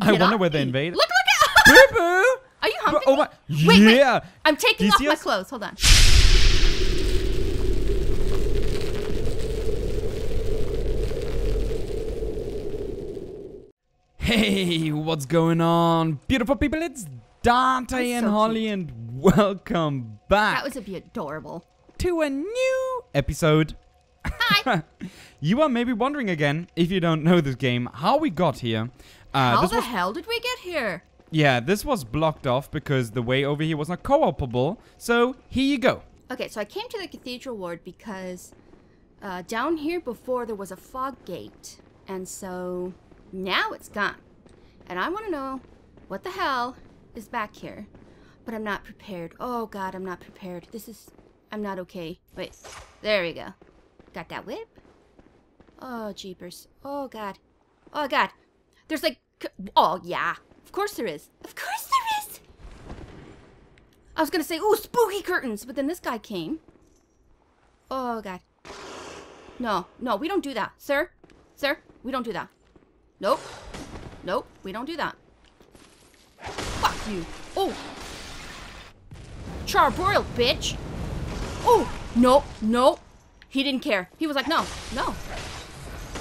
I wonder where they invade. Look, look! Boo boo! Are you hungry? Oh my! Wait, yeah! Wait. I'm taking off my clothes. Hold on. Hey, what's going on, beautiful people? It's Dante and Holly, and welcome back. That was a bit adorable. To a new episode. Hi. You are maybe wondering again, if you don't know this game, how we got here. How the hell did we get here? Yeah, this was blocked off because the way over here was not co-opable. So here you go. Okay, so I came to the Cathedral Ward because down here before there was a fog gate. And so now it's gone. And I want to know what the hell is back here. But I'm not prepared. Oh god, I'm not prepared. This is... I'm not okay. Wait. There we go. Got that whip. Oh, jeepers. Oh, god. Oh, god. There's like... Oh, yeah. Of course there is. Of course there is! I was gonna say, ooh, spooky curtains! But then this guy came. Oh, god. No. No, we don't do that. Sir? Sir? We don't do that. Nope. Nope. We don't do that. Fuck you. Oh! Charbroiled, bitch! Oh! Nope. Nope. He didn't care. He was like, no, no.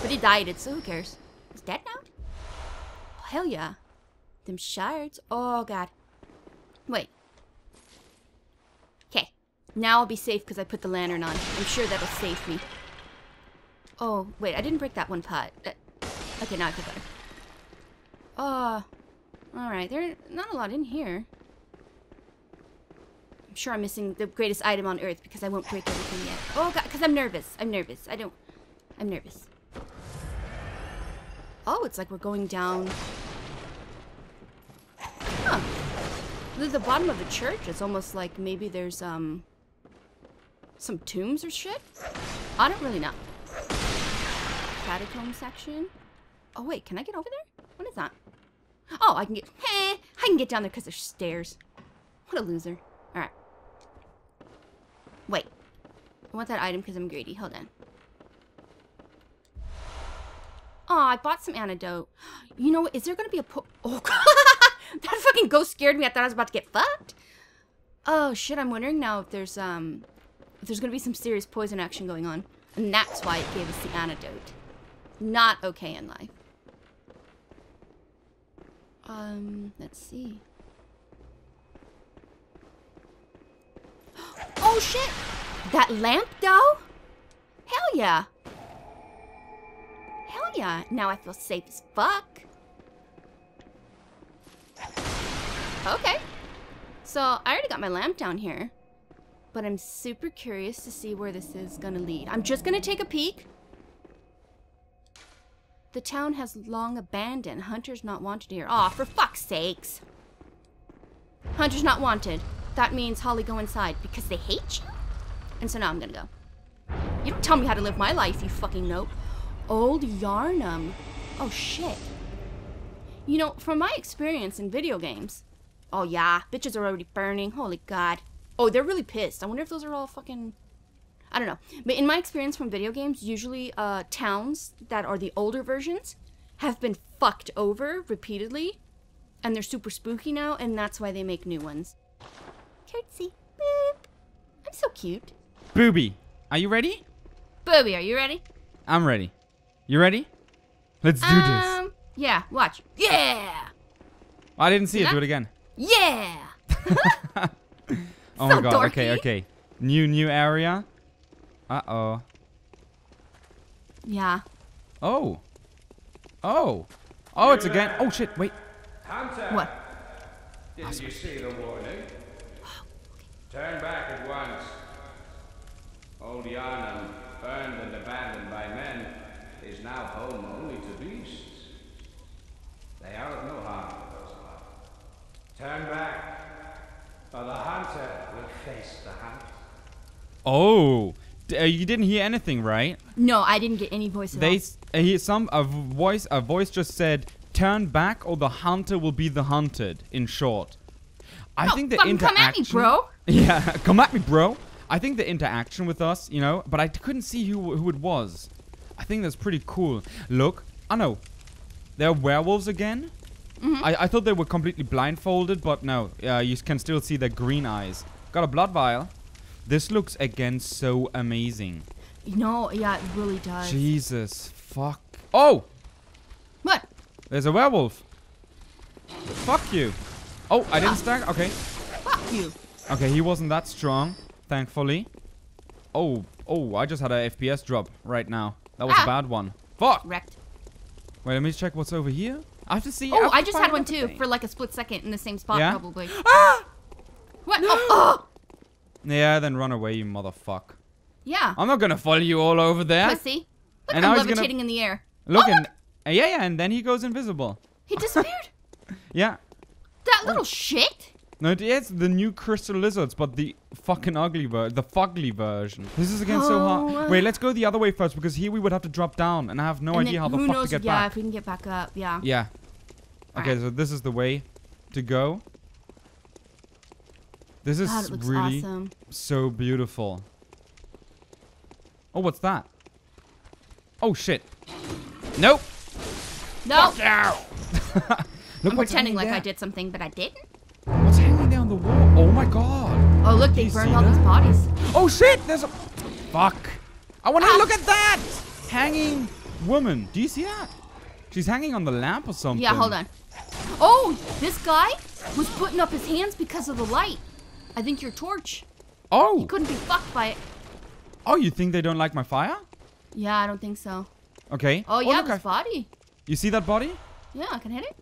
But he died it, so who cares? Is that now? Oh, hell yeah. Them shards. Oh, god. Wait. Okay. Now I'll be safe because I put the lantern on. I'm sure that'll save me. Oh, wait. I didn't break that one pot. Okay, now I feel better. Oh. Alright. There's not a lot in here. I'm sure I'm missing the greatest item on earth because I won't break everything yet. Oh god, because I'm nervous. I'm nervous. Oh, it's like we're going down. Huh. The bottom of the church, it's almost like maybe there's some tombs or shit? I don't really know. Catacomb section. Oh wait, can I get over there? What is that? Oh, I can get... Hey, I can get down there because there's stairs. What a loser. Alright. Wait. I want that item because I'm greedy. Hold on. Oh, I bought some antidote. You know what? Is there going to be a Oh, god! That fucking ghost scared me. I thought I was about to get fucked. Oh, shit. I'm wondering now if there's going to be some serious poison action going on. And that's why it gave us the antidote. Not okay in life. Let's see. Oh shit! That lamp though? Hell yeah! Hell yeah! Now I feel safe as fuck! Okay. So, I already got my lamp down here. But I'm super curious to see where this is gonna lead. I'm just gonna take a peek. The town has long abandoned. Hunters not wanted here. Aw, for fuck's sakes! Hunters not wanted. That means, Holly, go inside, because they hate you? And so now I'm gonna go. You don't tell me how to live my life, you fucking nope. Old Yharnam. Oh, shit. You know, from my experience in video games... Oh, yeah, bitches are already burning. Holy god. Oh, they're really pissed. I wonder if those are all fucking... I don't know. But in my experience from video games, usually towns that are the older versions have been fucked over repeatedly, and they're super spooky now, and that's why they make new ones. Curtsy. Boop. I'm so cute. Booby, are you ready? Booby, are you ready? I'm ready. You ready? Let's do this. Yeah, watch. Yeah! I didn't see it. Do it again. Yeah! Oh my god, dorky. Okay, okay. New area. Uh-oh. Yeah. Oh. Oh. Oh, it's again. Oh, shit, wait. Hunter. What? Did you see the warning? Turn back at once. Old Yharnam, burned and abandoned by men, is now home only to beasts. They are of no harm to those alive. Turn back, or the hunter will face the hunt. Oh, you didn't hear anything, right? No, I didn't get any voice. A voice just said, "Turn back, or the hunter will be the hunted." In short. I think the interaction. Come at me, bro. Yeah, come at me, bro. I think the interaction with us, you know, but I couldn't see who it was. I think that's pretty cool. Look, I know. They're werewolves again, Mm-hmm. I thought they were completely blindfolded, but no. You can still see their green eyes. Got a blood vial. This looks, again, so amazing. You know, yeah, it really does. Jesus, fuck. Oh! What? There's a werewolf. Fuck you. Oh, I didn't stack? Okay. Fuck you. Okay, he wasn't that strong, thankfully. Oh, I just had a FPS drop right now. That was a bad one. Fuck! Wrecked. Wait, let me check what's over here. I have to see. Oh, I just had one too for like a split second in the same spot, probably. Ah! What? No. Oh, oh! Yeah, then run away, you motherfucker. Yeah. I'm not gonna follow you all over there. Pussy. Look, and I'm levitating in the air. Look, yeah, and then he goes invisible. He disappeared. Yeah. That little shit. No, it's the new crystal lizards, but the fucking ugly version. This is again so hard. Wait, let's go the other way first, because here we would have to drop down, and I have no idea how the fuck to get back. Yeah, if we can get back up, yeah. Yeah. Okay, so this is the way to go. This is really so beautiful. Oh, what's that? Oh, shit. Nope. Nope. I'm pretending like I did something, but I didn't. What's hanging there on the wall? Oh my god. Oh, look, they burned all these bodies. Oh shit, there's a... Fuck. I want to look at that! Hanging woman. Do you see that? She's hanging on the lamp or something. Yeah, hold on. Oh, this guy was putting up his hands because of the light. I think your torch. Oh. He couldn't be fucked by it. Oh, you think they don't like my fire? Yeah, I don't think so. Okay. Oh, yeah, this body. You see that body? Yeah, I can hit it.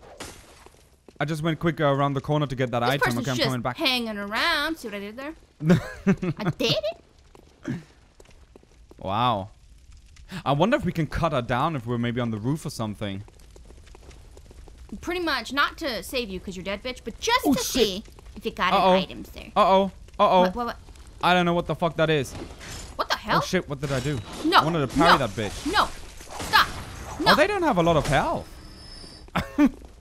I just went quick around the corner to get that item. Okay, I'm coming back. Hanging around. See what I did there? I did it. Wow. I wonder if we can cut her down if we're maybe on the roof or something. Pretty much, not to save you because you're dead, bitch, but just to see if you got any items there. What? I don't know what the fuck that is. What the hell? Oh shit! What did I do? No. I wanted to parry that bitch. No. Stop. No. Oh, they don't have a lot of health.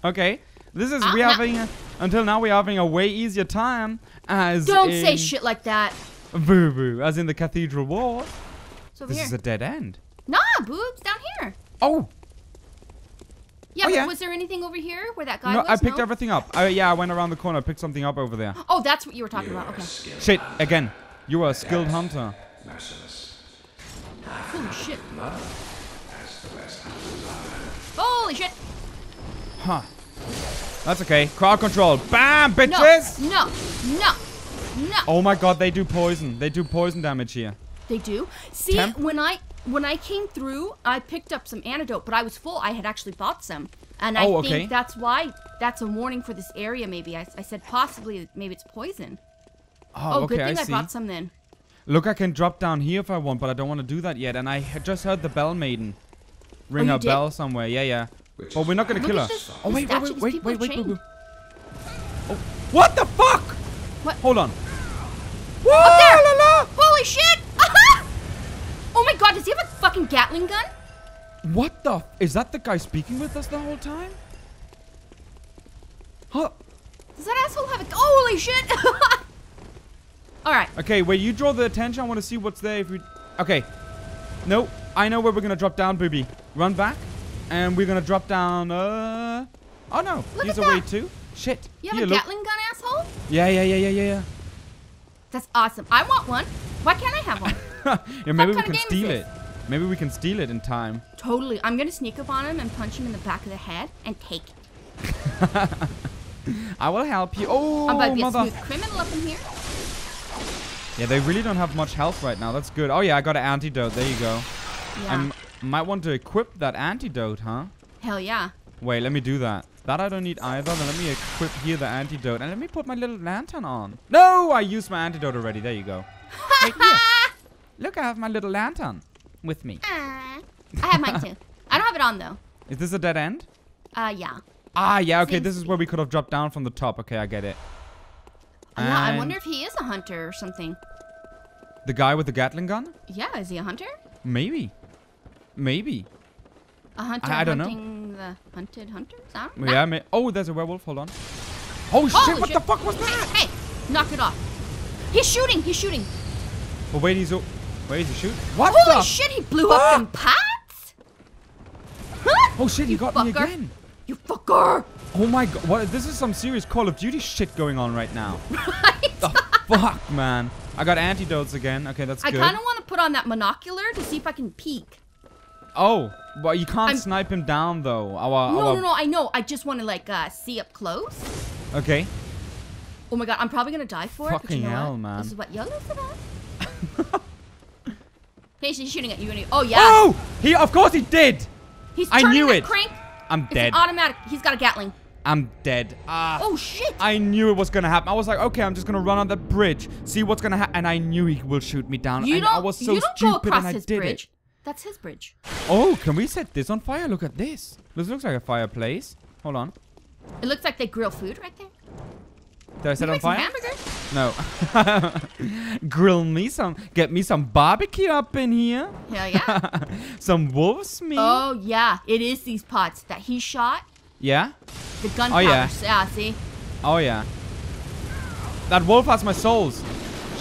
Okay. This is we having until now we're having a way easier time as don't say shit like that. Boo boo, as in the Cathedral Ward. This is a dead end. Nah, boobs down here. Oh. Yeah, but was there anything over here where that guy was? No, I picked everything up. Yeah, I went around the corner, picked something up over there. Oh, that's what you were talking about. Okay. Shit, again. You are a skilled hunter. Holy shit. Holy shit. Huh. That's okay. Crowd control. Bam, bitches! No, no, no, no. Oh my god, they do poison. They do poison damage here. They do? See, when I came through, I picked up some antidote, but I was full. I had actually bought some. And I think that's why that's a warning for this area, maybe. I said possibly, maybe it's poison. Oh, okay, good thing I bought some then. Look, I can drop down here if I want, but I don't want to do that yet. And I just heard the bell maiden ring her bell somewhere. Yeah, yeah. But we're not gonna kill her. Oh wait. Oh, what the fuck? What? Hold on. Whoa, up there! La, la. Holy shit! Oh my god, does he have a fucking Gatling gun? What the? Is that the guy speaking with us the whole time? Huh? Does that asshole have a? Holy shit! All right. Okay, wait. You draw the attention. I want to see what's there. If we. Okay. No, I know where we're gonna drop down, booby. Run back. And we're gonna drop down. Oh no! Look He's away too. Shit! You have a Gatling gun, asshole? Yeah. That's awesome. I want one. Why can't I have one? Yeah, maybe we can steal it. Maybe we can steal it in time. Totally. I'm gonna sneak up on him and punch him in the back of the head and take it. I will help you. Oh, I'm about to get smooth criminal up in here. Yeah, they really don't have much health right now. That's good. Oh yeah, I got an antidote. There you go. Yeah. Might want to equip that antidote, huh? Hell yeah. Wait, let me do that. That I don't need either. Then let me equip here the antidote. And let me put my little lantern on. No, I used my antidote already. There you go. Wait, here. Look, I have my little lantern with me. I have mine too. I don't have it on though. Is this a dead end? Yeah. Ah, yeah, okay. This is where we could have dropped down from the top. Okay, I get it. Yeah, I wonder if he is a hunter or something. The guy with the Gatling gun? Yeah, is he a hunter? Maybe. Maybe. A hunter I don't hunting know. The hunted hunters? I don't know. Yeah, oh, there's a werewolf. Hold on. Oh, shit. What the fuck was that? Hey, knock it off. He's shooting. He's shooting. Oh, wait. Wait, he's shooting? What the? Holy shit. He blew up some pots? Huh? Oh, shit. He got me again. You fucker. Oh my god, what, this is some serious Call of Duty shit going on right now. Right? The fuck, man. I got antidotes again. Okay, that's good. I kind of want to put on that monocular to see if I can peek. Oh, well, you can't snipe him down, though. No, I know. I just want to, like, see up close. Okay. Oh my god, I'm probably going to die for it. Fucking hell, man. This is what y'all live for that. Hey, she's shooting at you. Oh, yeah. Oh! He, of course he did! He's I knew it. Crank. I'm dead. It's automatic. He's got a Gatling. I'm dead. Oh, shit. I knew it was going to happen. I was like, okay, I'm just going to run on that bridge, see what's going to happen. And I knew he will shoot me down. And I was so stupid and I did it. That's his bridge. Oh, can we set this on fire? Look at this. This looks like a fireplace. Hold on. It looks like they grill food right there. Did I set it on fire? No. Grill me some. Get me some barbecue up in here. Hell yeah. Some wolf's meat. Oh, yeah. It is these pots that he shot. Yeah? The gunpowder. Oh, yeah. Yeah, see? Oh, yeah. That wolf has my souls.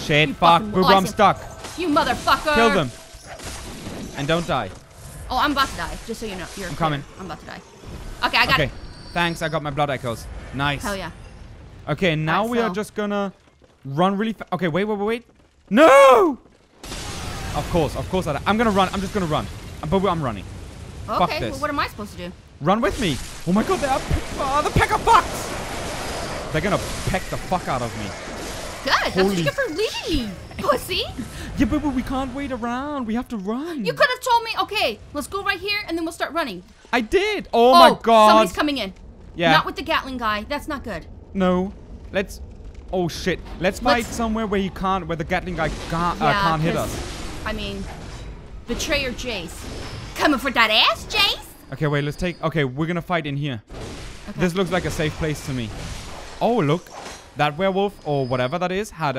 Shit, fuck. Boo, I'm stuck. You motherfucker. Kill them. And don't die. Oh, I'm about to die. Just so you know. I'm coming. I'm about to die. Okay, I got it. Thanks. I got my blood echoes. Nice. Hell yeah. Okay, now we are just gonna run really fast. Okay, wait. No! Of course. I'm gonna run. I'm just gonna run. But I'm running. Okay, fuck this. Well, what am I supposed to do? Run with me. Oh my god, they are the pecker fucks. They're gonna peck the fuck out of me. Good. That's what you get for leaving, pussy. Yeah, but we can't wait around. We have to run. You could have told me, okay, let's go right here and then we'll start running. I did. Oh my god. Somebody's coming in. Yeah. Not with the Gatling guy. That's not good. No. Let's... Oh, shit. Let's fight somewhere where he can't... Where the Gatling guy can't hit us. I mean... Betrayer Jace. Coming for that ass, Jace! Okay, wait. Let's take... Okay, we're gonna fight in here. Okay. This looks like a safe place to me. Oh, look. That werewolf, or whatever that is, had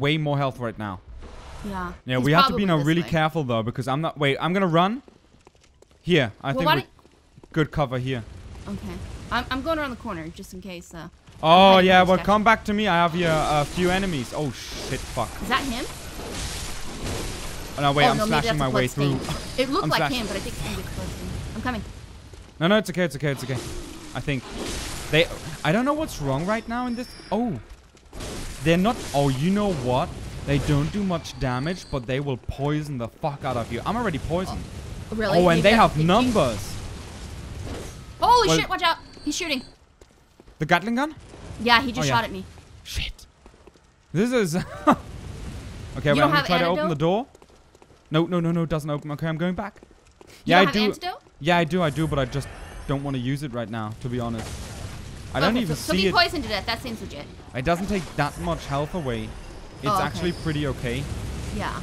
way more health right now. Yeah. Yeah, we have to be really careful, though, because I'm not... Wait, I'm gonna run. Here. I think... Good cover here. Okay. I'm going around the corner, just in case, Oh, yeah, well, come back to me. I have here a few enemies. Oh, shit, fuck. Is that him? Oh, no, wait, I'm slashing my way through. It looked like him, but I think it's going to be close to me. I'm coming. No, it's okay. I think. I don't know what's wrong right now in this. Oh. They're not. Oh, you know what? They don't do much damage, but they will poison the fuck out of you. I'm already poisoned. Oh, really? Oh, and they have numbers. Holy shit, watch out. He's shooting. The Gatling gun? Yeah, he just shot at me. Shit. This is... Okay, wait, I'm going to try to open the door. No, it doesn't open. Okay, I'm going back. Yeah, I do. Antidote? Yeah, I do, but I just don't want to use it right now, to be honest. I don't even see it. So be poisoned to death. That seems legit. It doesn't take that much health away. It's actually pretty okay. Yeah.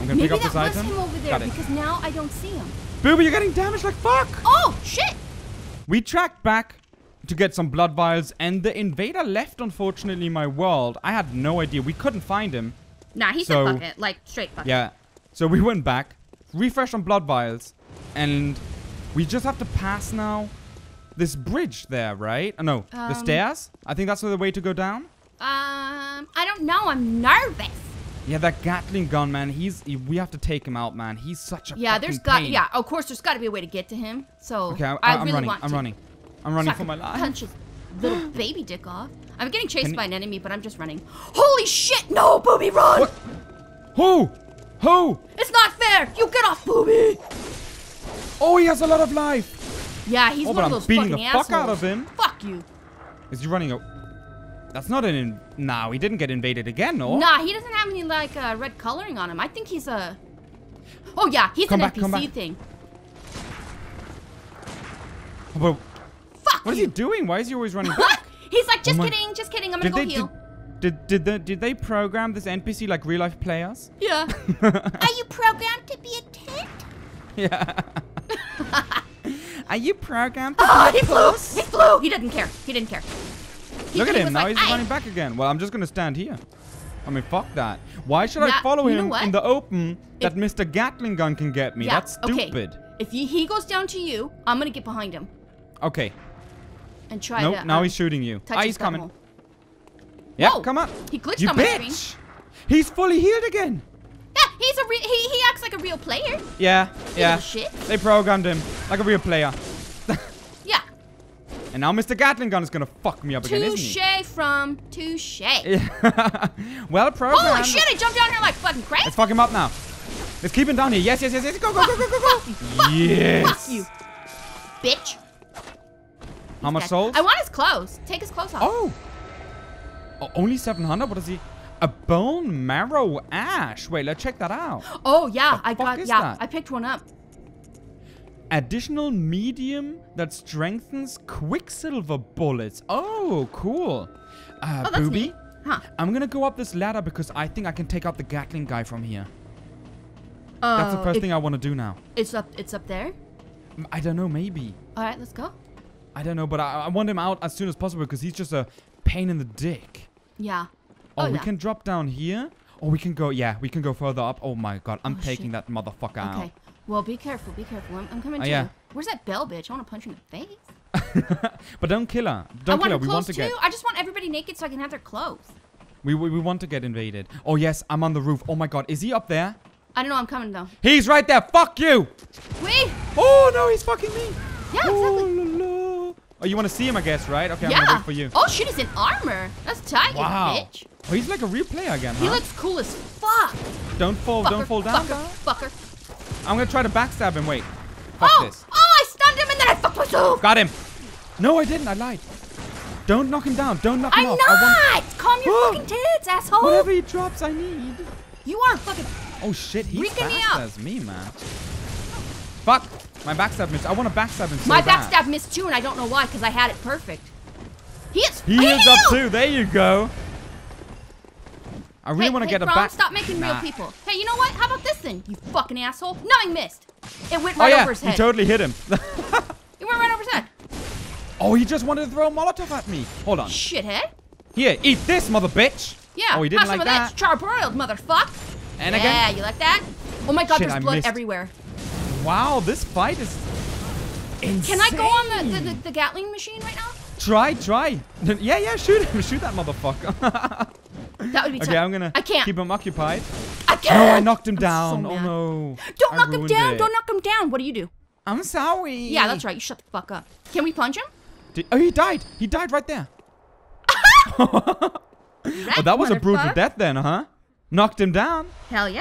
I'm going to pick up this item. Maybe that was him over there, because now I don't see him. Booba, you're getting damaged like fuck. Oh, shit. We tracked back to get some blood vials, and the invader left, unfortunately, my world. I had no idea. We couldn't find him. Nah, he's a bucket, like, straight bucket. Yeah. So we went back, refreshed on blood vials, and we just have to pass now this bridge there, right? No, the stairs? I think that's the way to go down? I don't know. I'm nervous. Yeah, that Gatling gun, man, we have to take him out, man. He's such a pain. Yeah, of course, there's got to be a way to get to him. So, okay, I'm running for my life. Punch his little baby dick off. I'm getting chased by an enemy, but I'm just running. Holy shit! No, Booby, run! What? Who? It's not fair! You get off, Booby! Oh, he has a lot of life. Yeah, he's one of those fucking assholes. I'm beating the fuck out of him. Fuck you. Is he running? That's not an. No, he didn't get invaded again, or? Nah, he doesn't have any like red coloring on him. I think he's a. Oh yeah, he's an NPC thing. But. Fuck! What is he doing? Why is he always running back? He's like, just kidding, I'm gonna go heal. Did they program this NPC like real life players? Yeah. Are you programmed to be a tit? Yeah. Are you programmed to be a puss? He flew! He didn't care. Look at him, now he's running back again. Well, I'm just gonna stand here. I mean, fuck that. Why should I follow him in the open that Mr. Gatling gun can get me? Yeah, that's stupid. Okay. If he goes down to you, I'm gonna get behind him. Okay. And try to... Nope, now he's shooting you. He's coming. Yeah, come on. He glitched on my screen. He's fully healed again. Yeah, he acts like a real player. Yeah. Shit. They programmed him like a real player. Yeah. And now Mr. Gatling gun is gonna fuck me up again, isn't he? Touché from touché. Well programmed. Holy shit, I jumped down here like fucking crazy. Let's fuck him up now. Let's keep him down here. Yes, yes, yes, yes. Go, go, go, go, go, go. Fuck you. Yes. Fuck you, bitch. How much souls? I want his clothes. Take his clothes off. Oh. Oh, only 700? What is he? A bone marrow ash. Wait, let's check that out. Oh, yeah. I got, yeah, that? I picked one up. Additional medium that strengthens quicksilver bullets. Oh, cool. Oh, that's Booby. Neat. Huh. I'm going to go up this ladder because I think I can take out the Gatling guy from here. That's the first thing I want to do now. It's up there? I don't know, maybe. All right, let's go. I don't know, but I want him out as soon as possible because he's just a pain in the dick. Yeah. Oh, we can drop down here. Or we can go, yeah, we can go further up. Oh my god, I'm taking that motherfucker out. Okay. Well, be careful, be careful. I'm coming to you. Where's that bell, bitch? I want to punch her in the face. But don't kill her. Don't kill her. We want to get... I just want everybody naked so I can have their clothes. We want to get invaded. Oh, yes, I'm on the roof. Oh my god, is he up there? I don't know, I'm coming though. He's right there. Fuck you. Wait. Oh, no, he's fucking me. Yeah, exactly. Oh, you want to see him, I guess, right? Okay, yeah. I'm gonna wait for you. Oh, shit, he's in armor. That's tight, bitch. Oh, he's like a real player again, huh? He looks cool as fuck. Don't fall, don't fall down. Fucker, fucker. I'm gonna try to backstab him. Wait. Fuck this. Oh, I stunned him and then I fucked myself. Got him. No, I didn't. I lied. Don't knock him down. Don't knock him off. I'm not. Calm your fucking tits, asshole. Whatever he drops, I need. You are fucking... Oh, shit, he's fast as me, man. Fuck. My backstab missed. I want to backstab him so bad. My backstab missed too, and I don't know why, because I had it perfect. He is up too. There you go. I really want to get a back. Stop making real people. Hey, you know what? How about this thing? You fucking asshole. Numbing mist. It went right over his head. He totally hit him. It went right over his head. Oh, he just wanted to throw a Molotov at me. Hold on. Shithead. Here, eat this, mother bitch. Yeah. Oh, he didn't like that. That's charbroiled, motherfuck. And again. Yeah, you like that? Oh my god, shit, there's blood everywhere. Wow, this fight is insane. Can I go on the Gatling machine right now? Try. Yeah, yeah, shoot him. Shoot that motherfucker. That would be tough. Okay, I'm going to keep him occupied. I can't. Oh, I knocked him down. So no. Don't knock him down. Don't knock him down. What do you do? I'm sorry. Yeah, that's right. You shut the fuck up. Can we punch him? Oh, he died. He died right there. Oh, that was a brutal death then, huh? Knocked him down. Hell yeah.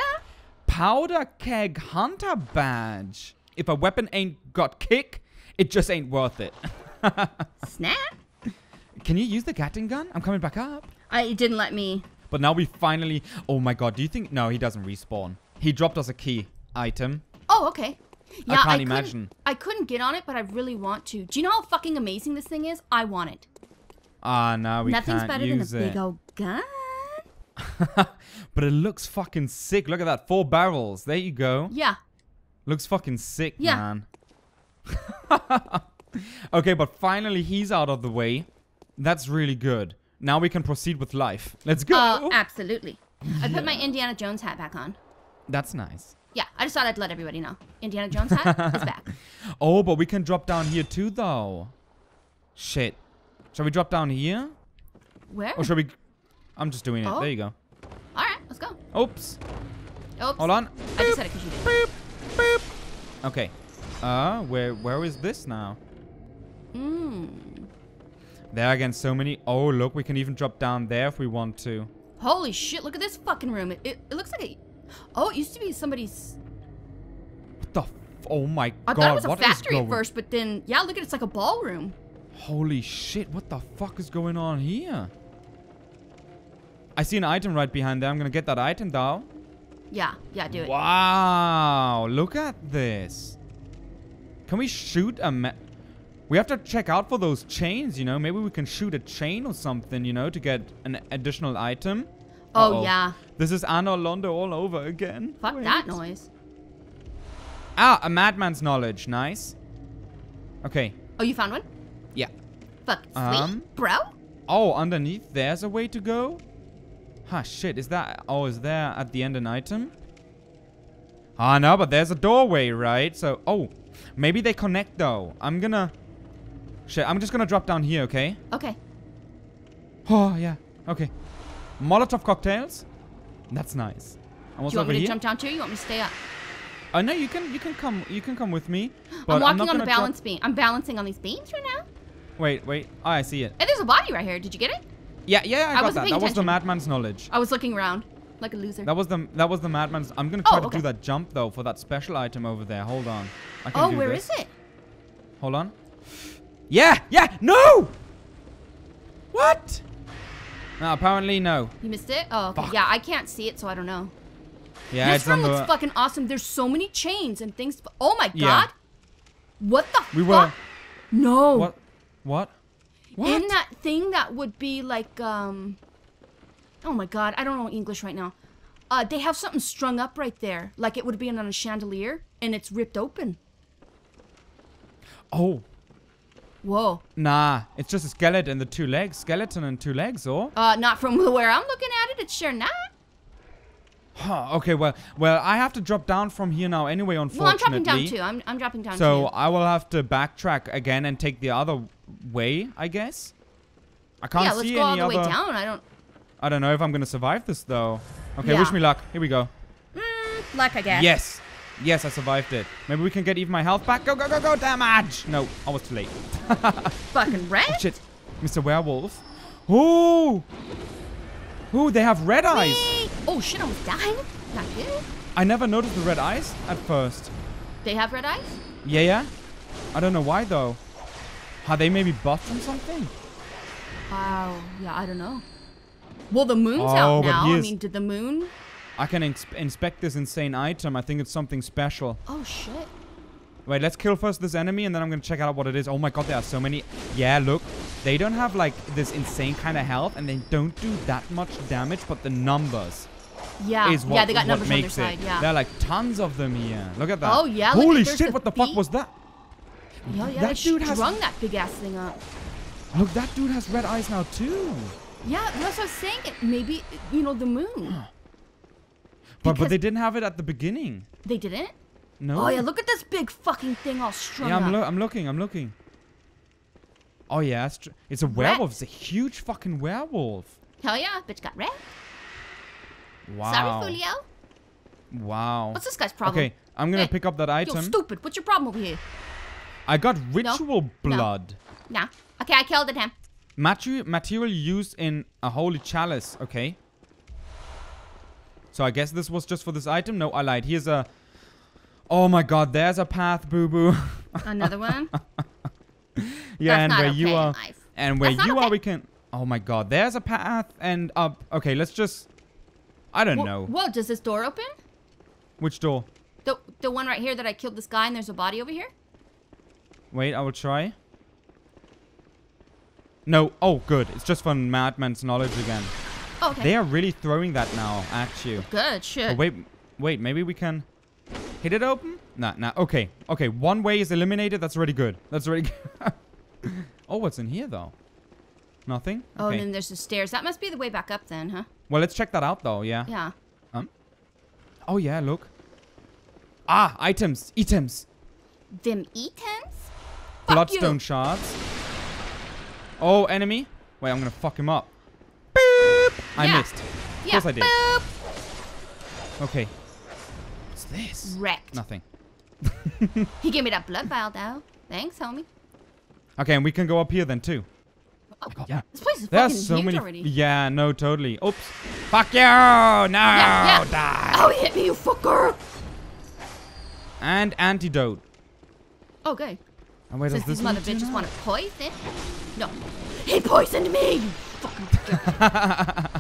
Powder Keg Hunter Badge. If a weapon ain't got kick, it just ain't worth it. Snap. Can you use the Gatling gun? I'm coming back up. It didn't let me. But now we finally... Oh my god, do you think... No, he doesn't respawn. He dropped us a key item. Oh, okay. Yeah, I can't imagine. I couldn't get on it, but I really want to. Do you know how fucking amazing this thing is? I want it. Ah, no, we can't use it. Nothing's better than a big old gun. But it looks fucking sick. Look at that. 4 barrels. There you go. Yeah. Looks fucking sick, man. Okay, but finally he's out of the way. That's really good. Now we can proceed with life. Let's go. Oh, absolutely. I put my Indiana Jones hat back on. That's nice. Yeah, I just thought I'd let everybody know. Indiana Jones hat is back. Oh, but we can drop down here too, though. Shit. Shall we drop down here? Where? Or shall we... I'm just doing it. There you go. All right, let's go. Oops. Oops. Hold on. Boop, I just said it because you did. Boop, boop. Okay. Where is this now? Mmm. There again, so many. Oh, look, we can even drop down there if we want to. Holy shit! Look at this fucking room. It looks like a. Oh, it used to be somebody's. What the? Oh my god! I thought it was a factory at first, but then look at it. It's like a ballroom. Holy shit! What the fuck is going on here? I see an item right behind there. I'm going to get that item, though. Yeah. Yeah, do it. Wow. Look at this. Can we shoot a... We have to check out for those chains, you know. Maybe we can shoot a chain or something, you know, to get an additional item. Oh, yeah. This is Anor Londo all over again. Fuck that noise. Ah, a madman's knowledge. Nice. Okay. Oh, you found one? Yeah. Fuck. Sweet, bro. Oh, underneath there's a way to go. Ah, shit, is that... Oh, is there at the end an item? Ah, no, but there's a doorway, right? So, oh, maybe they connect, though. I'm gonna... Shit, I'm just gonna drop down here, okay? Okay. Oh, yeah, okay. Molotov cocktails? That's nice. And what's over here? Do you want me to jump down, too, or you want me to stay up? Oh, no, you can come with me. But I'm walking on the balance beam. I'm balancing on these beams right now. Wait. Oh, I see it. And there's a body right here. Did you get it? Yeah, I got that. That was the madman's knowledge. I was looking around like a loser. That was the madman's. I'm gonna try to do that jump though for that special item over there. Hold on. I can do this. Where is it? Hold on. Yeah. No. What? No, apparently no. You missed it? Oh, okay. Yeah, I can't see it, so I don't know. Yeah, this room looks fucking awesome. There's so many chains and things. Oh my god! Yeah. What the fuck? No. What? In that thing that would be like oh my god, I don't know English right now. They have something strung up right there, like it would be on a chandelier, and it's ripped open. Oh. Whoa. Nah, it's just a skeleton and the two legs. Skeleton and two legs, or? Not from where I'm looking at it. It's sure not. Huh, okay, well, I have to drop down from here now anyway, unfortunately. Well, I'm dropping down too. I'm dropping down too. So I will have to backtrack again and take the other way, I guess. I can't see any other. Yeah, let's go all the way down. I don't know if I'm gonna survive this though. Okay, wish me luck. Here we go. Luck, I guess. Yes, I survived it. Maybe we can get even my health back. Go! Damage! No, I was too late. Fucking red? Oh, shit, Mr. Werewolf. Ooh, they have red eyes. Oh shit, I was dying. Not good. I never noticed the red eyes at first. They have red eyes? Yeah. I don't know why though. Are they maybe buffed from something? Wow. Yeah, I don't know. Well, the moon's out now. I mean, did the moon? I can inspect this insane item. I think it's something special. Oh shit. Wait, let's kill first this enemy and then I'm gonna check out what it is. Oh my god, there are so many. Yeah, look. They don't have like this insane kind of health and they don't do that much damage, but the numbers. Yeah, they got numbers on their side. Yeah. There are like tons of them here. Look at that. Oh yeah. Holy shit, what the fuck was that? Yeah, that dude has strung that big ass thing up. Look, that dude has red eyes now too. Yeah, that's what I was saying. Maybe, you know, the moon. But they didn't have it at the beginning. They didn't? No. Oh yeah, look at this big fucking thing all strung up. Yeah, I'm looking. Oh yeah, it's a werewolf. It's a huge fucking werewolf. Hell yeah, bitch got red. Wow. Sorry, Fulio. Wow. What's this guy's problem? Okay, I'm gonna pick up that item. Yo, stupid. What's your problem over here? I got ritual blood. No. Okay, I killed him. Material used in a holy chalice. Okay. So I guess this was just for this item. No, I lied. Here's a... Oh my god, there's a path, boo-boo. Another one? Yeah, that's and where you are, we can... Oh my god, there's a path and up... Okay, let's just... I don't know. Whoa, does this door open? Which door? The one right here that I killed this guy and there's a body over here? Wait, I will try. No. Oh, good. It's just for madman's knowledge again. Oh, okay. They are really throwing that now at you. Good shit. Oh, wait. Maybe we can hit it open? Nah. Okay. One way is eliminated. That's already good. Oh, what's in here, though? Nothing? Okay. Oh, and then there's the stairs. That must be the way back up then, huh? Well, let's check that out, though. Yeah. Oh, yeah. Look. Ah, items. Items. Them items? Bloodstone shards. Oh, enemy. Wait, I'm going to fuck him up. Boop. I missed. Of course I did. Boop. Okay. What's this? Wrecked. Nothing. He gave me that blood vial, though. Thanks, homie. Okay, and we can go up here then, too. Oh, yeah. This place is fucking huge already. Yeah, no, totally. Oops. Fuck you! No! Yeah. Die! Oh, hit me, you fucker! And antidote. Okay. And wait, since these mother bitches want to poison? No. He poisoned me! You fucking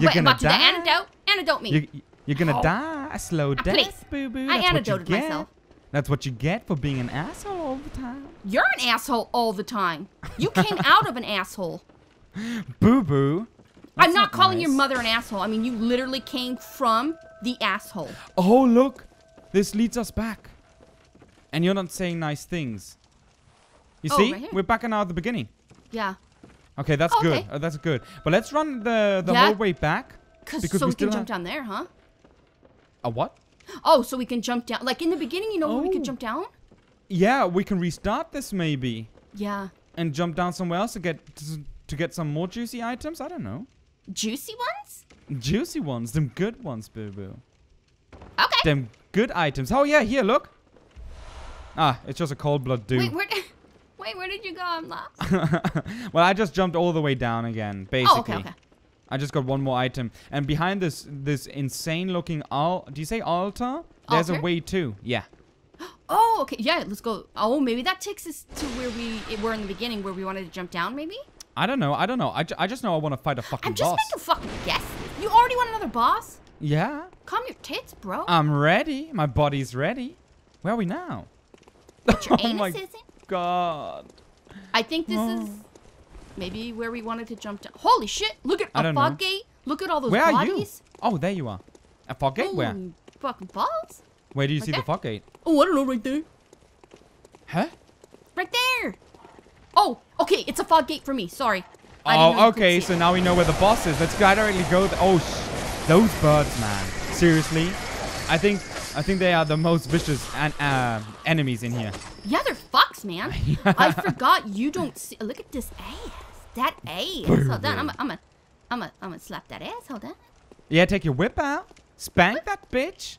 wait, I'm about to antidote. Antidote me. You're gonna die a slow death, boo-boo. I antidoted myself. That's what you get for being an asshole all the time. You're an asshole all the time. You came out of an asshole. Boo-boo. I'm not calling your mother an asshole. I mean, you literally came from the asshole. Oh, look. This leads us back. And you're not saying nice things. You see? Right, we're back now at the beginning. Yeah. Okay, that's good. That's good. But let's run the whole way back. Because we can jump down there, huh? A what? Oh, so we can jump down. Like in the beginning, you know when we can jump down? Yeah, we can restart this maybe. Yeah. And jump down somewhere else to get some more juicy items? I don't know. Juicy ones? Juicy ones. Them good ones, boo-boo. Okay. Them good items. Oh, yeah, here, look. Ah, it's just a cold blood dude. Wait, where Wait, where did you go? I'm lost. Well, I just jumped all the way down again, basically. Oh, okay, okay. I just got one more item. And behind this insane-looking do you say altar? There's a way too. Yeah. Oh, okay. Yeah, let's go. Oh, maybe that takes us to where we were in the beginning, where we wanted to jump down, maybe? I don't know. I don't know. I just know I want to fight a fucking boss. I'm just making fucking guesses. You already want another boss? Yeah. Calm your tits, bro. I'm ready. My body's ready. Where are we now? But your anus isn't? God. I think this is... maybe where we wanted to jump down. Holy shit! Look at a fog gate. Look at all those bodies. Where are you? Oh, there you are. A fog gate? Where? Fucking balls. Where do you see the fog gate? Oh, I don't know. Right there. Huh? Right there. Oh, okay. It's a fog gate for me. Sorry. Oh, okay. So now we know where the boss is. Let's directly go. Oh, those birds, man. Seriously, I think they are the most vicious enemies in here. Yeah, they're fucks, man. I forgot you don't see. Look at this ass. That ass. Hold on. I'm gonna slap that ass. Hold on. Yeah, take your whip out. Spank that bitch.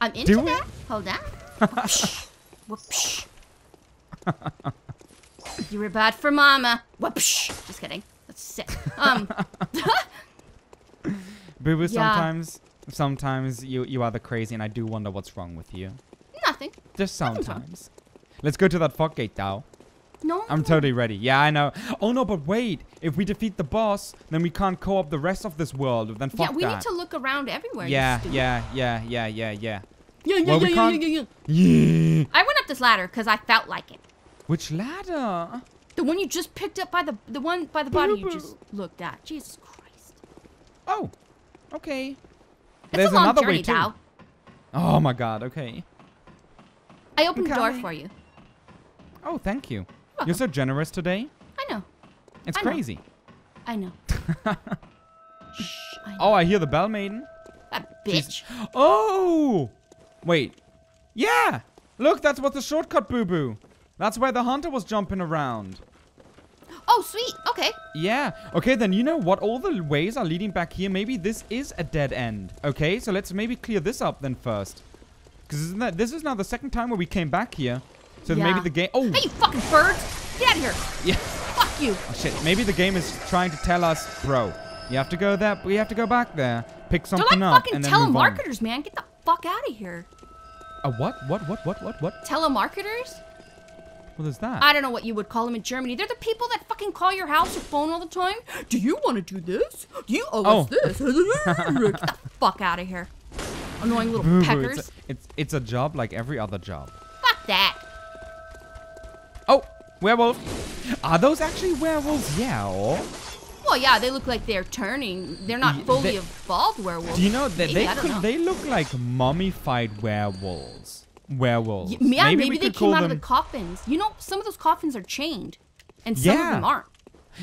I'm into that. Hold on. Whoopsh. Whoopsh. You were bad for mama. Whoopsh. Just kidding. That's sick. Boo-boo, sometimes you are the crazy, and I do wonder what's wrong with you. Nothing. Just sometimes. Let's go to that fog gate, though. No. I'm totally ready. Yeah, I know. Oh, no, but wait. If we defeat the boss, then we can't co-op the rest of this world. Then fuck that. Yeah, we need to look around everywhere. Yeah. I went up this ladder because I felt like it. Which ladder? The one you just picked up by the one by the body you just looked at. Jesus Christ. Oh, okay. There's another way too. Oh my God. Okay. I opened the door for you. Oh, thank you. You're so generous today. I know. It's crazy. I know. Shh, I know. Oh, I hear the bell maiden. That bitch. She's... Oh! Wait. Yeah! Look, that's what the shortcut, boo-boo. That's where the hunter was jumping around. Oh, sweet. Okay. Yeah. Okay, then you know what? All the ways are leading back here. Maybe this is a dead end. Okay, so let's maybe clear this up then first. Because this is now the second time where we came back here. So maybe the game... Oh! Hey, you fucking bird! Get out of here! Yeah. Fuck you! Oh, shit. Maybe the game is trying to tell us, bro, you have to go there, we have to go back there, pick something up, and then move on. They're like fucking telemarketers, man. Get the fuck out of here. A what? What? Telemarketers? What is that? I don't know what you would call them in Germany. They're the people that fucking call your house or phone all the time. Do you want to do this? Do you owe us this? Get the fuck out of here. Annoying little peckers. It's a job like every other job. Fuck that. Oh, werewolf. Are those actually werewolves? Yeah, or? Well, yeah, they look like they're turning. They're not fully evolved werewolves. Do you know that they look like mummified werewolves? Yeah, maybe they came out of the coffins. You know, some of those coffins are chained, and some of them aren't.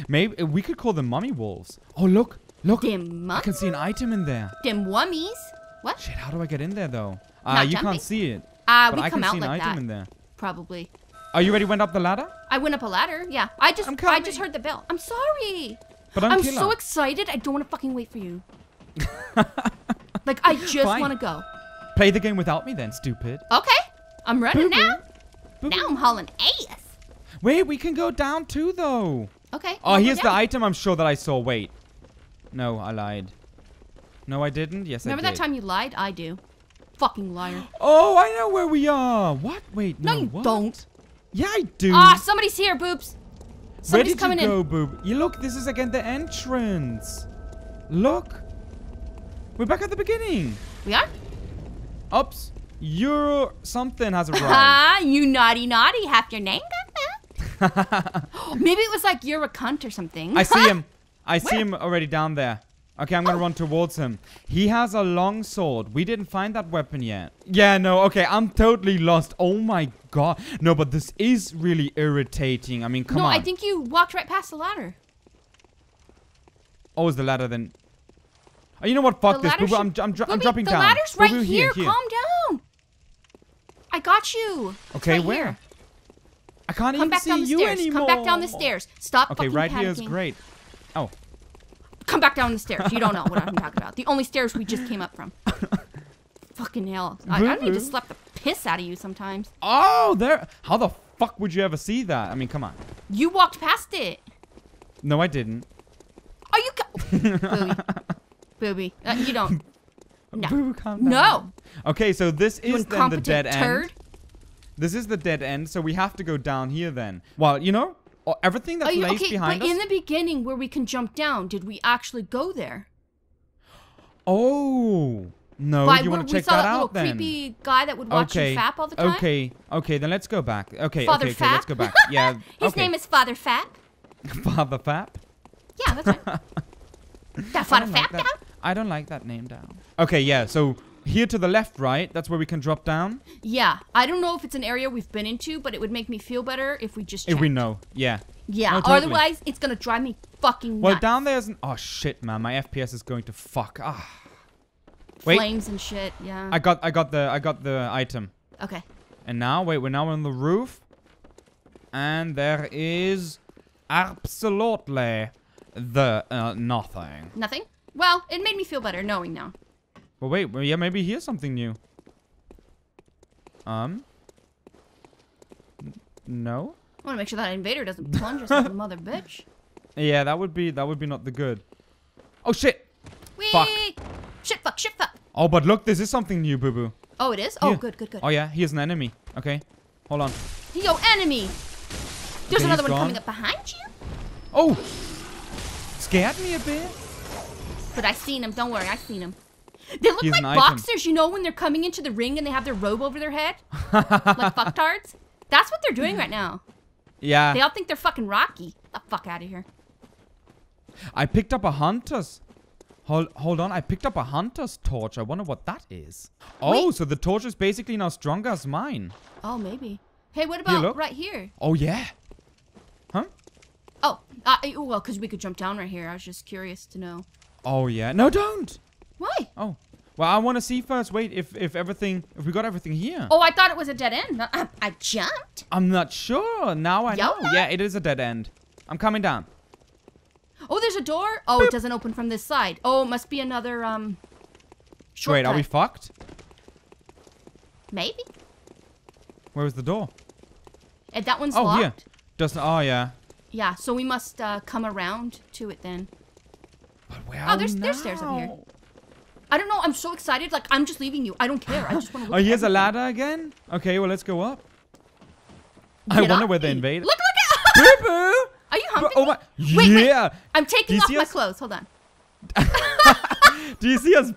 Maybe we could call them mummy wolves. Oh, look, look. I can see an item in there. Them mummies? What? Shit, how do I get in there, though? You can't see it. But I can see an item in there. Probably. Oh, you already went up the ladder? I went up a ladder, yeah. I just heard the bell. I'm sorry. But I'm so excited. I don't want to fucking wait for you. Like, I just want to go. Play the game without me then, stupid. Okay. I'm running now. Now I'm hauling ass. Wait, we can go down too, though. Okay. Oh, here's the item I'm sure that I saw. Wait. No, I lied. No, I didn't. Yes, I did. Remember that time you lied? I do. Fucking liar. Oh, I know where we are. What? Wait, no. No, you don't. Yeah, I do. Ah, somebody's here, boobs. Somebody's coming in. Where did you go, boob? You look, this is again the entrance. Look. We're back at the beginning. We are? Oops. Your something has arrived. Ah, you naughty. Half your name got that. Maybe it was like you're a cunt or something. I see him. I see him already down there. Okay, I'm going to run towards him. He has a long sword. We didn't find that weapon yet. Yeah, no, okay. I'm totally lost. Oh, my God. No, but this is really irritating. I mean, come on. No, I think you walked right past the ladder. Oh, is the ladder then? Oh, you know what? Fuck this. I'm dropping down. The ladder's right here. Calm down. I got you. Okay, right where? I can't even see you anymore. Come back down the stairs. Stop fucking panicking. Okay, right here is great. Oh. Come back down the stairs. You don't know what I'm talking about. The only stairs we just came up from. Fucking hell. I need to slap the piss out of you sometimes. Oh, there. How the fuck would you ever see that? I mean, come on. You walked past it. No, I didn't. Are you... Booby. Booby. You don't. No. Boo, calm down. No. Okay, so this is then the dead end. This is the dead end, so we have to go down here then. Well, you know, everything that's laced behind us. But in the beginning where we can jump down, did we actually go there? Oh. No, but you want to check that out then? We saw that little creepy guy that would watch you fap all the time? Okay, then let's go back. Okay, let's go back. Yeah. His name is Father Fap. Father Fap? Yeah, that's right. That Father Fap down? I don't like that name down. Okay, yeah, so here to the left, right? That's where we can drop down? Yeah. I don't know if it's an area we've been into, but it would make me feel better if we just checked. If we know, yeah. Yeah, no, totally. Otherwise it's going to drive me fucking nuts. Well, down there's an... Oh, shit, man. My FPS is going to fuck. Ah. Wait. Flames and shit, yeah. I got the item. Okay. And now, wait, we're now on the roof. And there is absolutely the nothing. Nothing? Well, it made me feel better knowing now. Well, wait, well, yeah, maybe here's something new. No. I want to make sure that invader doesn't plunge us like a mother bitch. Yeah, that would be not the good. Oh shit. Wee! Fuck. Shit, fuck, shit, fuck. Oh, but look, this is something new, boo-boo. Oh, it is? Oh, yeah. Good. Oh, yeah, he is an enemy. Okay, hold on. Yo, enemy! There's another one coming up behind you. Oh! Scared me a bit. But I seen him, don't worry, I seen him. They look like boxers, you know, when they're coming into the ring and they have their robe over their head? Like fucktards? That's what they're doing right now. Yeah. They all think they're fucking Rocky. Get the fuck out of here. I picked up a hunter's... Hold on, I picked up a hunter's torch. I wonder what that is. Oh, wait. So the torch is basically now stronger as mine. Oh, maybe. Hey, what about right here? Oh, yeah. Huh? Oh, well, because we could jump down right here. I was just curious to know. Oh, yeah. No, don't. Why? Oh, well, I want to see first. Wait, if we got everything here. Oh, I thought it was a dead end. I jumped. I'm not sure. Now I know. Yeah, it is a dead end. I'm coming down. Oh, there's a door? Oh, it doesn't open from this side. Oh, it must be another, shortcut. Wait, are we fucked? Maybe. Where was the door? And that one's locked. Oh, yeah. Doesn't, oh, yeah. Yeah, so we must, come around to it then. But where are we now? Oh, there's stairs up here. I don't know, I'm so excited. Like, I'm just leaving you. I don't care. I just want to look. Oh, here's a ladder again? Okay, well, let's go up. I wonder where they invade. Look at Boo-Boo! Are you humping me? Wait, I'm taking off my clothes. Hold on. Do you see us?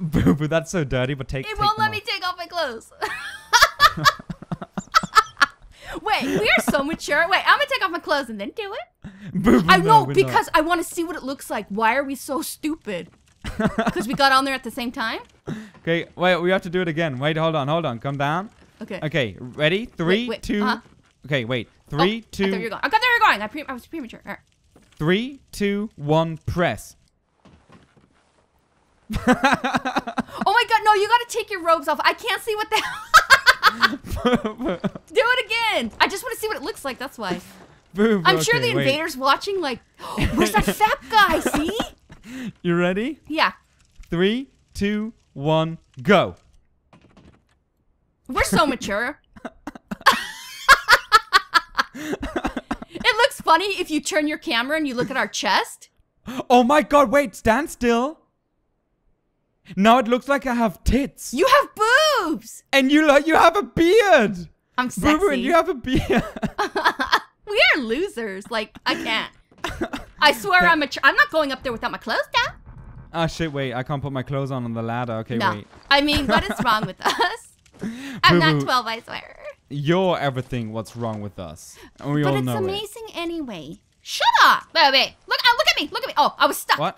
Boo-Boo, that's so dirty, but take it. It won't let me take off my clothes. Wait, we are so mature. Wait, I'm going to take off my clothes and then do it? Boo-Boo, I know, because I want to see what it looks like. Why are we so stupid? Because we got on there at the same time? Okay, wait, we have to do it again. Wait, hold on. Come down. Okay. Okay, ready? Three, two. Okay, wait. Three, two. I thought you were going. I got there you're going. I was premature. All right. 3, 2, 1, press. Oh my god! No, you gotta take your robes off. I can't see what the. Do it again. I just want to see what it looks like. That's why. Boom. I'm sure the invaders watching. Like, oh, where's that fat guy? See? You ready? Yeah. 3, 2, 1, go. We're so mature. It looks funny if you turn your camera and you look at our chest. Oh my god, wait, stand still. Now it looks like I have tits. You have boobs. And you have a beard. I'm sexy. Boo-Boo, and you have a beard. We are losers. Like, I can't. I swear I'm not going up there without my clothes down. Ah, shit, wait, I can't put my clothes on the ladder. Okay, no. Wait. I mean, what is wrong with us? I'm not 12, I swear. You're everything. What's wrong with us? And we all know it. But it's amazing anyway. Shut up! Wait. Look at me! Look at me! Oh, I was stuck. What?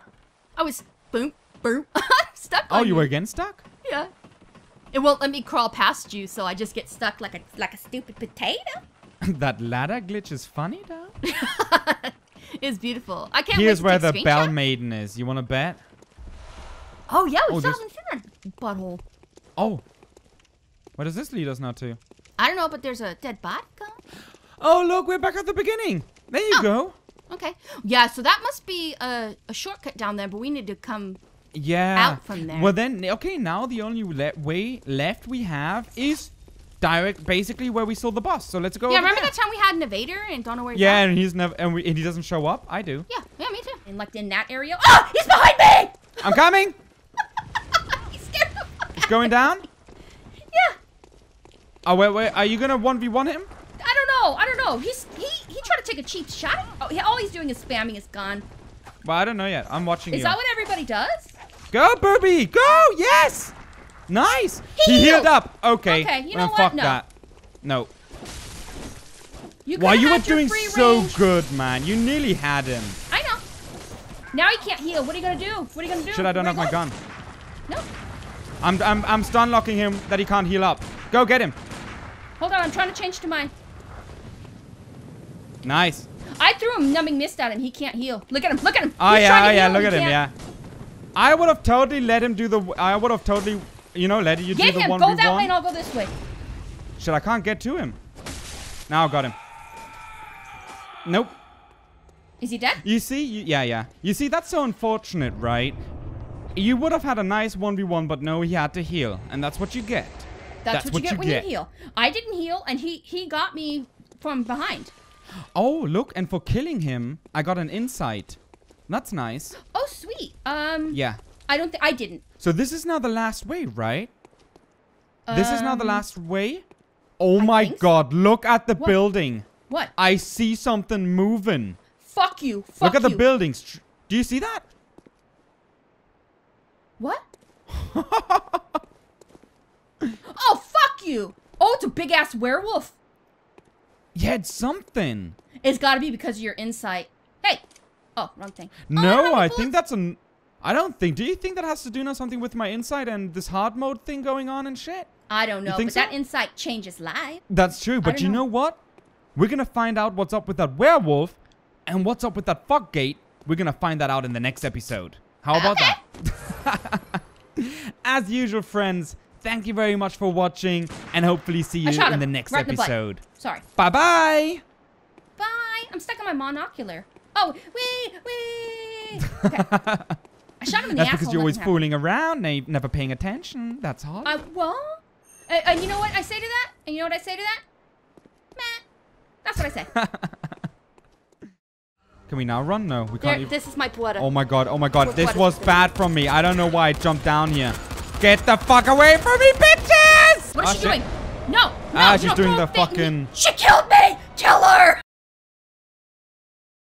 I was boom. Stuck. Oh, you were again stuck? Yeah. It won't let me crawl past you, so I just get stuck like a stupid potato. That ladder glitch is funny, though. It's beautiful. I can't. Here's where the bell maiden is. You want to bet? Oh yeah, we saw them in her butthole. Oh. What does this lead us now to? I don't know, but there's a dead body. Oh, look, we're back at the beginning. There you go. Okay. Yeah, so that must be a shortcut down there, but we need to come out from there. Well, then, okay, now the only way left we have is direct, basically where we saw the boss. So let's go. Yeah, remember that time we had an evader and don't know where he's at? And he's never, and he doesn't show up. I do. Yeah, yeah, me too. And like in that area. Oh, he's behind me! I'm coming. He's scared. He's going down. Yeah. Oh wait, are you gonna 1v1 him? I don't know. He tried to take a cheap shot. Oh, all he's doing is spamming his gun. Well, I don't know yet. I'm watching you. Is that what everybody does? Go, Booby! Go! Yes! Nice! He healed up. Okay. Okay, you know what? Fuck that. No. Why you were doing so good, man? You nearly had him. I know. Now he can't heal. What are you gonna do? What are you gonna do? Shit, I don't have my gun. No. I'm stun locking him that he can't heal up. Go get him. Hold on, I'm trying to change to mine. Nice. I threw him numbing mist at him. He can't heal. Look at him. Look at him. Oh yeah, oh yeah. Look at him. Yeah. I would have totally let him do the. I would have totally, you know, let you do the 1v1. Get him. Go that way, and I'll go this way. Shit, I can't get to him. Now I got him. Nope. Is he dead? You see, yeah. You see, that's so unfortunate, right? You would have had a nice 1v1, but no, he had to heal, and that's what you get. That's what you get when you heal. I didn't heal, and he got me from behind. Oh, look, and for killing him, I got an insight. That's nice. Oh, sweet. Yeah. I didn't. So this is now the last way, right? This is now the last way? Oh my god, look at the building. What? I see something moving. Fuck you. Fuck you. Look at the buildings. Do you see that? What? Oh, fuck you. Oh, it's a big-ass werewolf. Yeah, it's something. It's got to be because of your insight. Hey. Oh, wrong thing. No, I think that's an... I don't think... Do you think that has to do now something with my insight and this hard mode thing going on and shit? I don't know, but that insight changes life. That's true, but you know what? We're going to find out what's up with that werewolf and what's up with that fuck gate. We're going to find that out in the next episode. How about that? As usual, friends, thank you very much for watching and hopefully see you in the next episode. Sorry. Bye-bye. Bye. I'm stuck on my monocular. Oh, wee! Okay. I shot him in the asshole. That's because you're always fooling around and you're never paying attention. That's hard. Well, you know what I say to that? And you know what I say to that? Meh. That's what I say. Can we now run? No, we can't. This is my blood. Oh my god. This was bad from me. I don't know why I jumped down here. Get the fuck away from me, bitches! What is she doing? No, she's doing the fucking... She killed me! Kill her!